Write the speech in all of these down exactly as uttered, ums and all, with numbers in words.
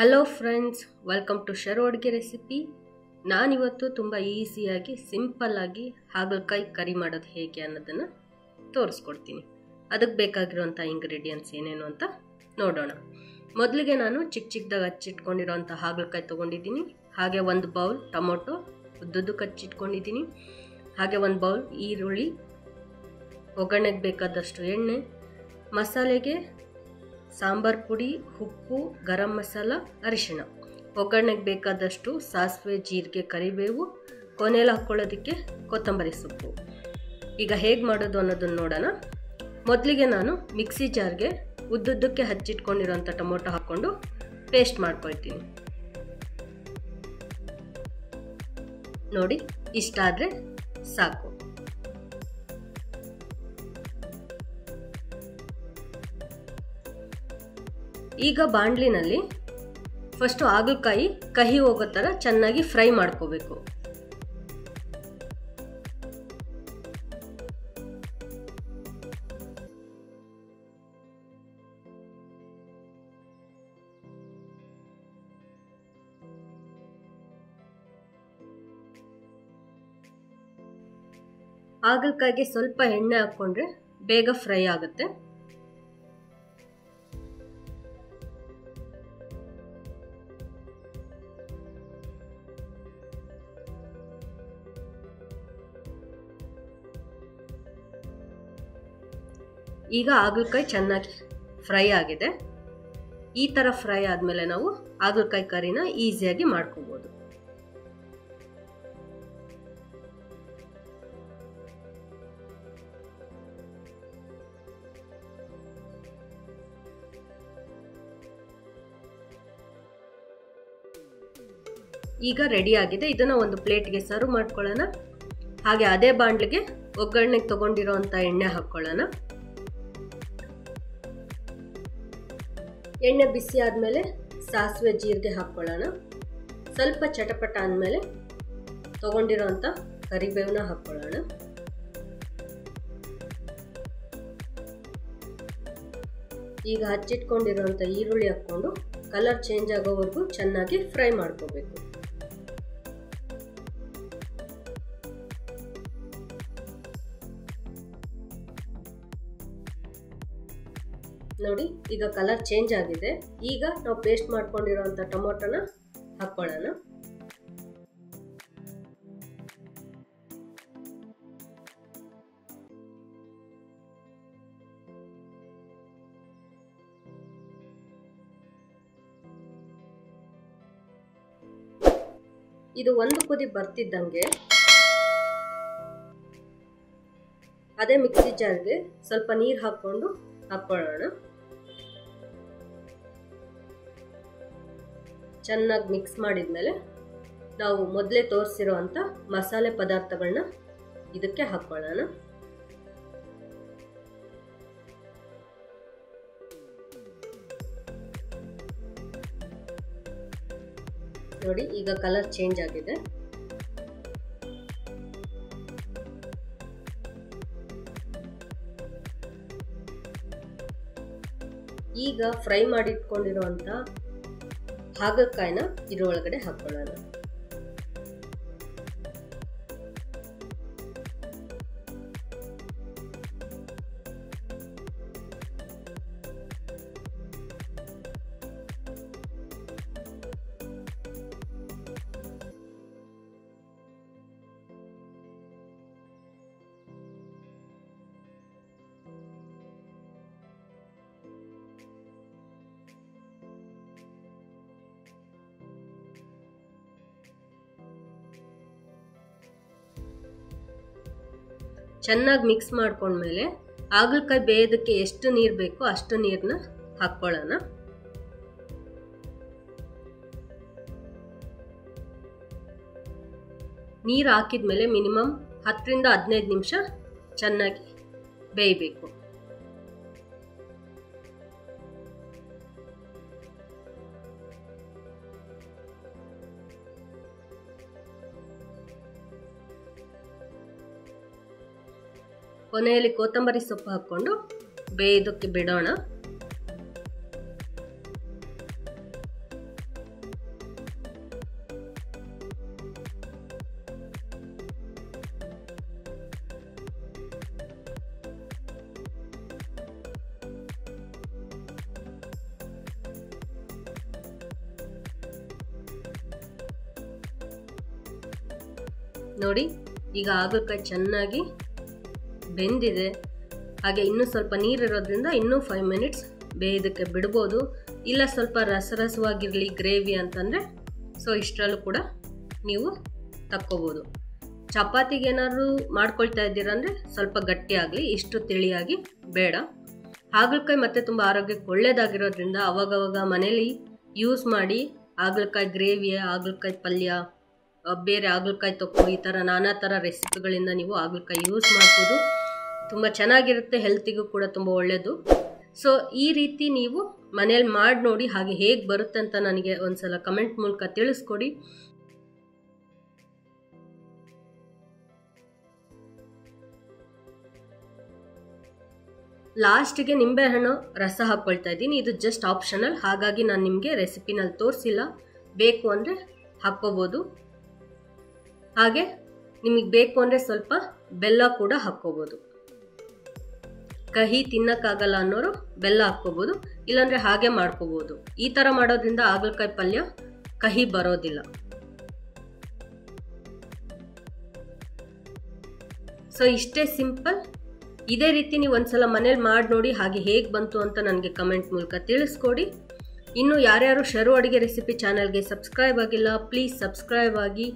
Hello friends, welcome to Sharu ಅಡುಗೆ recipe. ನಾನಿವತ್ತು ತುಂಬ ಈಸಿಯಾಗಿ ಸಿಂಪಲ್ಲಾಗಿ ಹಾಗಲಕಾಯಿ ಕರಿ ಮಾಡೋದು ಹೇಗೆ ಅನ್ನೋದನ್ನು ತೋರಿಸ್ಕೊಡ್ತೀನಿ. ಅದಕ್ಕೆ ಬೇಕಾಗಿರೋಂಥ ಇಂಗ್ರೀಡಿಯೆಂಟ್ಸ್ ಏನೇನು ಅಂತ ನೋಡೋಣ. ಮೊದಲಿಗೆ ನಾನು ಚಿಕ್ಕ ಚಿಕ್ಕದಾಗಿ ಹಚ್ಚಿಟ್ಕೊಂಡಿರೋಂಥ ಹಾಗಲಕಾಯಿ ತೊಗೊಂಡಿದ್ದೀನಿ. ಹಾಗೆ ಒಂದು ಬೌಲ್ ಟೊಮೊಟೊ ಉದ್ದುದ್ದಕ್ಕೆ ಹಚ್ಚಿಟ್ಕೊಂಡಿದ್ದೀನಿ. ಹಾಗೆ ಒಂದು ಬೌಲ್ ಈರುಳ್ಳಿ, ಒಗ್ಗರಣೆಗೆ ಬೇಕಾದಷ್ಟು ಎಣ್ಣೆ, ಮಸಾಲೆಗೆ ಸಾಂಬಾರ್ ಪುಡಿ, ಉಪ್ಪು, ಗರಂ ಮಸಾಲ, ಅರಿಶಿಣ, ಒಗ್ಗರಣೆಗೆ ಬೇಕಾದಷ್ಟು ಸಾಸಿವೆ, ಜೀರಿಗೆ, ಕರಿಬೇವು, ಕೊನೆಯಲ್ಲಿ ಹಾಕ್ಕೊಳ್ಳೋದಕ್ಕೆ ಕೊತ್ತಂಬರಿ ಸೊಪ್ಪು. ಈಗ ಹೇಗೆ ಮಾಡೋದು ಅನ್ನೋದನ್ನು ನೋಡೋಣ. ಮೊದಲಿಗೆ ನಾನು ಮಿಕ್ಸಿ ಜಾರ್ಗೆ ಉದ್ದುದ್ದಕ್ಕೆ ಹಚ್ಚಿಟ್ಕೊಂಡಿರೋಂಥ ಟೊಮೊಟೊ ಹಾಕ್ಕೊಂಡು ಪೇಸ್ಟ್ ಮಾಡ್ಕೊಳ್ತೀನಿ. ನೋಡಿ, ಇಷ್ಟಾದರೆ ಸಾಕು. ಈಗ ಬಾಣಲಿನಲ್ಲಿ ಫಸ್ಟು ಹಾಗಲಕಾಯಿ ಕಹಿ ಹೋಗೋ ಥರ ಚೆನ್ನಾಗಿ ಫ್ರೈ ಮಾಡ್ಕೋಬೇಕು. ಹಾಗಲಕಾಯಿಗೆ ಸ್ವಲ್ಪ ಎಣ್ಣೆ ಹಾಕ್ಕೊಂಡ್ರೆ ಬೇಗ ಫ್ರೈ ಆಗುತ್ತೆ. ಈಗ ಹಾಗಲಕಾಯಿ ಚೆನ್ನಾಗಿ ಫ್ರೈ ಆಗಿದೆ. ಈ ಥರ ಫ್ರೈ ಆದಮೇಲೆ ನಾವು ಹಾಗಲಕಾಯಿ ಕರಿನ ಈಸಿಯಾಗಿ ಮಾಡ್ಕೋಬೋದು. ಈಗ ರೆಡಿ ಆಗಿದೆ. ಇದನ್ನು ಒಂದು ಪ್ಲೇಟ್ಗೆ ಸರ್ವ್ ಮಾಡ್ಕೊಳ್ಳೋಣ. ಹಾಗೆ ಅದೇ ಬಾಣಲಿಗೆ ಒಗ್ಗರಣೆಗೆ ತೊಗೊಂಡಿರೋಂಥ ಎಣ್ಣೆ ಹಾಕ್ಕೊಳ್ಳೋಣ. ಎಣ್ಣೆ ಬಿಸಿ ಆದಮೇಲೆ ಸಾಸಿವೆ, ಜೀರಿಗೆ ಹಾಕ್ಕೊಳ್ಳೋಣ. ಸ್ವಲ್ಪ ಚಟಪಟ ಆದಮೇಲೆ ತೊಗೊಂಡಿರೋಂಥ ಕರಿಬೇವನ್ನ ಹಾಕ್ಕೊಳ್ಳೋಣ. ಈಗ ಹಚ್ಚಿಟ್ಕೊಂಡಿರೋಂಥ ಈರುಳ್ಳಿ ಹಾಕ್ಕೊಂಡು ಕಲರ್ ಚೇಂಜ್ ಆಗೋವರೆಗೂ ಚೆನ್ನಾಗಿ ಫ್ರೈ ಮಾಡ್ಕೋಬೇಕು. ನೋಡಿ, ಈಗ ಕಲರ್ ಚೇಂಜ್ ಆಗಿದೆ. ಈಗ ನಾವು ಪೇಸ್ಟ್ ಮಾಡ್ಕೊಂಡಿರೋಂಥ ಟೊಮೊಟೊನ ಹಾಕ್ಕೊಳ್ಳೋಣ. ಇದು ಒಂದು ಕುದಿ ಬರ್ತಿದ್ದಂಗೆ ಅದೇ ಮಿಕ್ಸಿ ಜಾರ್ಗೆ ಸ್ವಲ್ಪ ನೀರು ಹಾಕ್ಕೊಂಡು ಹಾಕ್ಕೊಳ್ಳೋಣ. ಚೆನ್ನಾಗಿ ಮಿಕ್ಸ್ ಮಾಡಿದ್ಮೇಲೆ ನಾವು ಮೊದಲೇ ತೋರಿಸಿರೋಂಥ ಮಸಾಲೆ ಪದಾರ್ಥಗಳನ್ನ ಇದಕ್ಕೆ ಹಾಕ್ಕೊಳ್ಳೋಣ. ನೋಡಿ, ಈಗ ಕಲರ್ ಚೇಂಜ್ ಆಗಿದೆ. ಈಗ ಫ್ರೈ ಮಾಡಿಟ್ಕೊಂಡಿರೋಂಥ ಹಾಗಲಕಾಯಿನ ಇದರೊಳಗಡೆ ಹಾಕ್ಕೊಳ್ಳೋಣ. ಚೆನ್ನಾಗಿ ಮಿಕ್ಸ್ ಮಾಡ್ಕೊಂಡ್ಮೇಲೆ ಹಾಗಲಕಾಯಿ ಬೇಯೋದಕ್ಕೆ ಎಷ್ಟು ನೀರು ಬೇಕೋ ಅಷ್ಟು ನೀರನ್ನ ಹಾಕ್ಕೊಳ್ಳೋಣ. ನೀರು ಹಾಕಿದ್ಮೇಲೆ ಮಿನಿಮಮ್ ಹತ್ತರಿಂದ ಹದಿನೈದು ನಿಮಿಷ ಚೆನ್ನಾಗಿ ಬೇಯಬೇಕು. ಕೊನೆಯಲ್ಲಿ ಕೊತ್ತಂಬರಿ ಸೊಪ್ಪು ಹಾಕ್ಕೊಂಡು ಬೇಯೋದಕ್ಕೆ ಬಿಡೋಣ. ನೋಡಿ ಈಗ ಹಾಗಲಕಾಯಿ ಚೆನ್ನಾಗಿ ಬೆಂದಿದೆ. ಹಾಗೆ ಇನ್ನೂ ಸ್ವಲ್ಪ ನೀರು ಇರೋದ್ರಿಂದ ಇನ್ನೂ ಫೈವ್ ಮಿನಿಟ್ಸ್ ಬೇಯೋದಕ್ಕೆ ಬಿಡಬಹುದು. ಇಲ್ಲ ಸ್ವಲ್ಪ ರಸರಸವಾಗಿರಲಿ ಗ್ರೇವಿ ಅಂತಂದರೆ ಸೊ ಇಷ್ಟರಲ್ಲೂ ಕೂಡ ನೀವು ತಕ್ಕೋಬೋದು. ಚಪಾತಿಗೆ ಏನಾದರೂ ಮಾಡ್ಕೊಳ್ತಾ ಇದ್ದೀರಾ ಅಂದರೆ ಸ್ವಲ್ಪ ಗಟ್ಟಿಯಾಗಲಿ, ಇಷ್ಟು ತಿಳಿಯಾಗಿ ಬೇಡ. ಹಾಗಲಕಾಯಿ ಮತ್ತೆ ತುಂಬ ಆರೋಗ್ಯಕ್ಕೆ ಒಳ್ಳೆಯದಾಗಿರೋದ್ರಿಂದ ಅವಾಗವಾಗ ಮನೇಲಿ ಯೂಸ್ ಮಾಡಿ ಹಾಗಲಕಾಯಿ ಗ್ರೇವಿಯ ಹಾಗಲಕಾಯಿ ಪಲ್ಯ ಬೇರೆ ಹಾಗಲಕಾಯಿ ತೊಕ್ಕು ಈ ಥರ ನಾನಾ ಥರ ರೆಸಿಪಿಗಳಿಂದ ನೀವು ಹಾಗಲಕಾಯಿ ಯೂಸ್ ಮಾಡ್ಬೋದು. ತುಂಬ ಚೆನ್ನಾಗಿರುತ್ತೆ, ಹೆಲ್ತಿಗೂ ಕೂಡ ತುಂಬ ಒಳ್ಳೆಯದು. ಸೊ ಈ ರೀತಿ ನೀವು ಮನೇಲಿ ಮಾಡಿ ನೋಡಿ, ಹಾಗೆ ಹೇಗೆ ಬರುತ್ತೆ ಅಂತ ನನಗೆ ಒಂದು ಸಲ ಕಮೆಂಟ್ ಮೂಲಕ ತಿಳಿಸ್ಕೊಡಿ. ಲಾಸ್ಟಿಗೆ ನಿಂಬೆಹಣ್ಣು ರಸ ಹಾಕ್ಕೊಳ್ತಾ ಇದ್ದೀನಿ. ಇದು ಜಸ್ಟ್ ಆಪ್ಷನಲ್, ಹಾಗಾಗಿ ನಾನು ನಿಮಗೆ ರೆಸಿಪಿನಲ್ಲಿ ತೋರಿಸಿಲ್ಲ. ಬೇಕು ಅಂದರೆ ಹಾಕ್ಕೋಬೋದು. ಹಾಗೆ ನಿಮಗೆ ಬೇಕು ಅಂದರೆ ಸ್ವಲ್ಪ ಬೆಲ್ಲ ಕೂಡ ಹಾಕ್ಕೋಬೋದು. ಕಹಿ ತಿನ್ನೋಕ್ಕಾಗಲ್ಲ ಅನ್ನೋರು ಬೆಲ್ಲ ಹಾಕ್ಕೋಬೋದು, ಇಲ್ಲಾಂದರೆ ಹಾಗೆ ಮಾಡ್ಕೋಬೋದು. ಈ ಥರ ಮಾಡೋದ್ರಿಂದ ಹಾಗಲಕಾಯಿ ಪಲ್ಯ ಕಹಿ ಬರೋದಿಲ್ಲ. ಸೊ ಇಷ್ಟೇ ಸಿಂಪಲ್. ಇದೇ ರೀತಿ ನೀವು ಒಂದ್ಸಲ ಮನೇಲಿ ಮಾಡಿ ನೋಡಿ, ಹಾಗೆ ಹೇಗೆ ಬಂತು ಅಂತ ನನಗೆ ಕಮೆಂಟ್ ಮೂಲಕ ತಿಳಿಸ್ಕೊಡಿ. ಇನ್ನು ಯಾರ್ಯಾರು ಶರು ಅಡುಗೆ ರೆಸಿಪಿ ಚಾನಲ್ಗೆ ಸಬ್ಸ್ಕ್ರೈಬ್ ಆಗಿಲ್ಲ, ಪ್ಲೀಸ್ ಸಬ್ಸ್ಕ್ರೈಬ್ ಆಗಿ,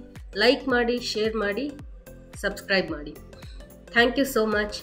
ಲೈಕ್ ಮಾಡಿ, ಶೇರ್ ಮಾಡಿ, ಸಬ್ಸ್ಕ್ರೈಬ್ ಮಾಡಿ. Thank you so much.